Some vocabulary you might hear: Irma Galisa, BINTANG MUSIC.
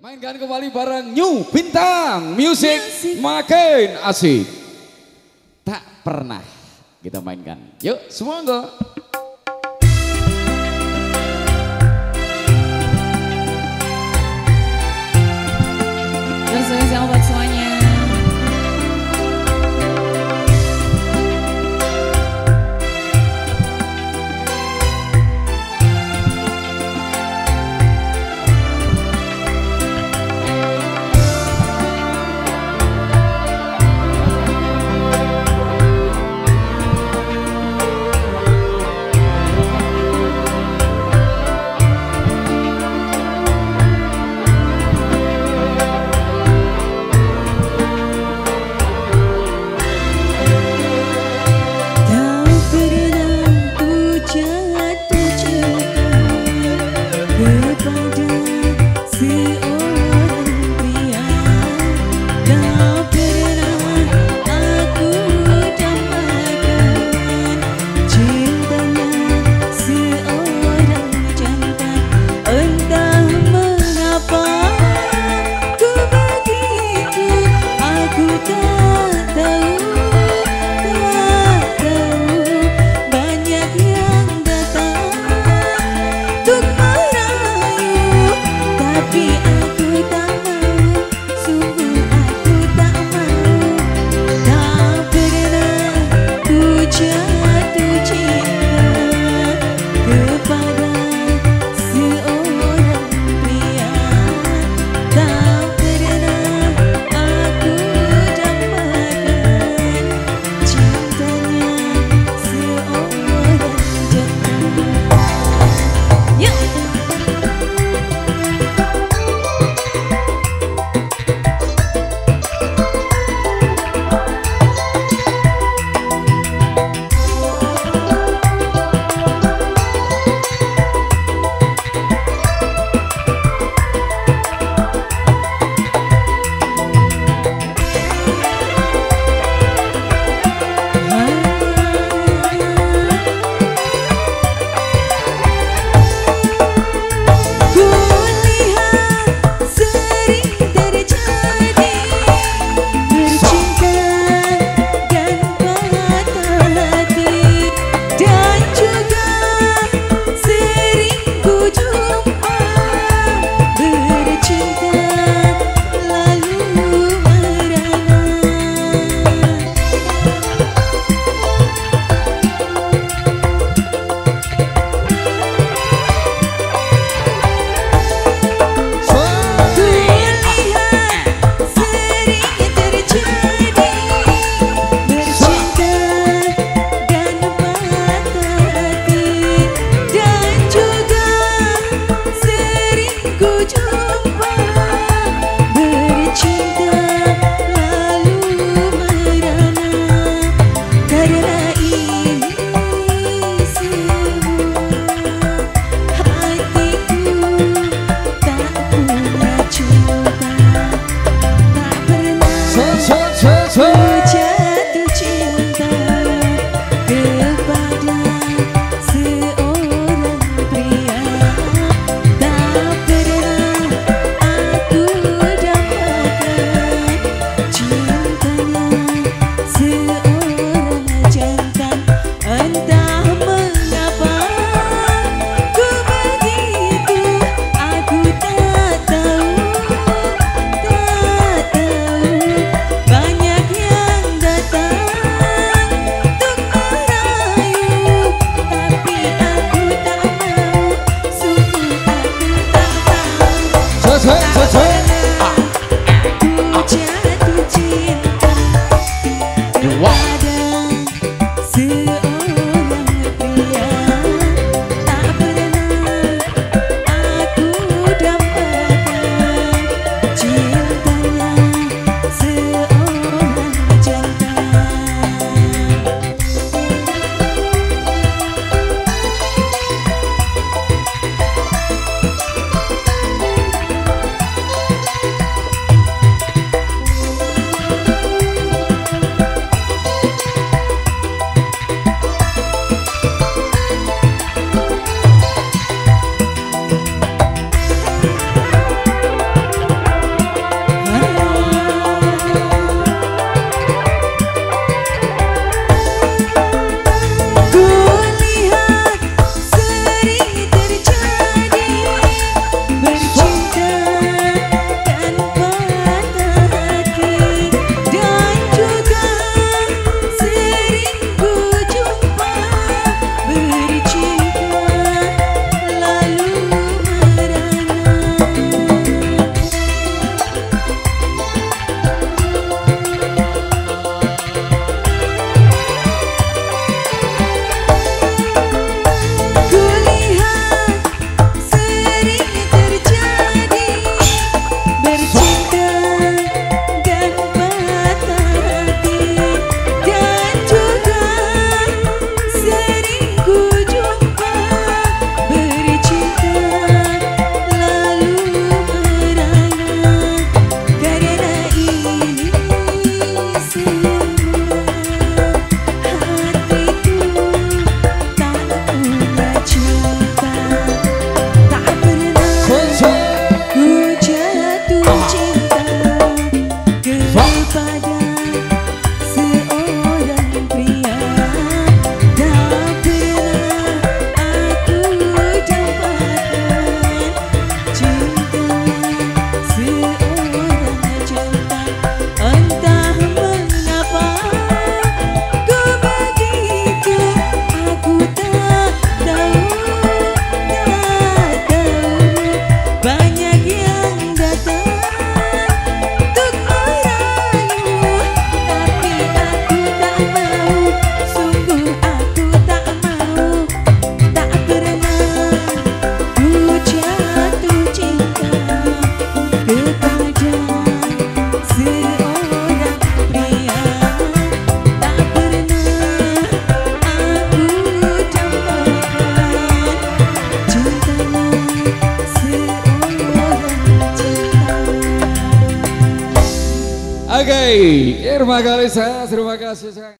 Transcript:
Mainkan kembali bareng New Bintang Music, makin asik. Tak pernah kita mainkan. Yuk, semoga. Terima kasih buat semuanya. Oke, Irma Galisa, terima kasih.